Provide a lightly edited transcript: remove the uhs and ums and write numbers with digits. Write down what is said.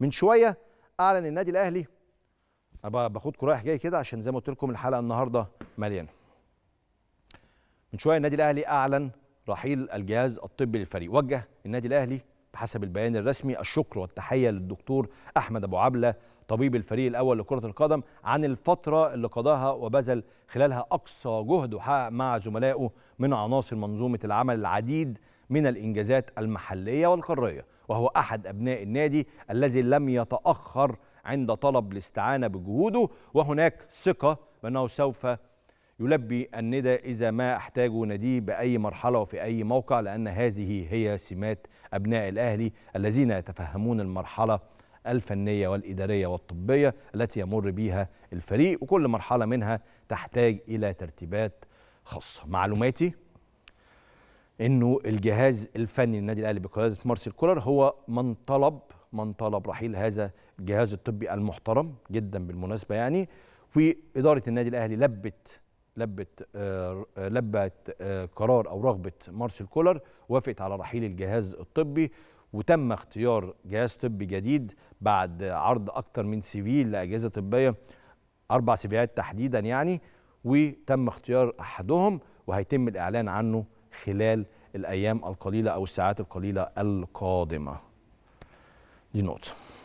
من شويه اعلن النادي الاهلي، انا باخدكم رايح جاي كده عشان زي ما قلت لكم الحلقه النهارده مليانه. من شويه النادي الاهلي اعلن رحيل الجهاز الطبي للفريق. وجه النادي الاهلي بحسب البيان الرسمي الشكر والتحيه للدكتور احمد ابو عبلة طبيب الفريق الاول لكره القدم عن الفتره اللي قضاها وبذل خلالها اقصى جهد وحقق مع زملائه من عناصر منظومه العمل العديد من الانجازات المحليه والقاريه، وهو احد ابناء النادي الذي لم يتاخر عند طلب الاستعانه بجهوده، وهناك ثقه بانه سوف يلبي الندى إذا ما احتاجوا ناديه بأي مرحلة وفي أي موقع، لأن هذه هي سمات أبناء الأهلي الذين يتفهمون المرحلة الفنية والإدارية والطبية التي يمر بها الفريق، وكل مرحلة منها تحتاج إلى ترتيبات خاصة. معلوماتي أنه الجهاز الفني للنادي الأهلي بقيادة مارسيل كولر هو من طلب رحيل هذا الجهاز الطبي المحترم جدا بالمناسبة يعني، وإدارة النادي الأهلي لبت قرار أو رغبة مارسيل كولر، وافقت على رحيل الجهاز الطبي، وتم اختيار جهاز طبي جديد بعد عرض أكتر من CV لأجهزة طبية، 4 CVات تحديدا يعني، وتم اختيار أحدهم وهيتم الإعلان عنه خلال الأيام القليلة أو الساعات القليلة القادمة. دي نقطة.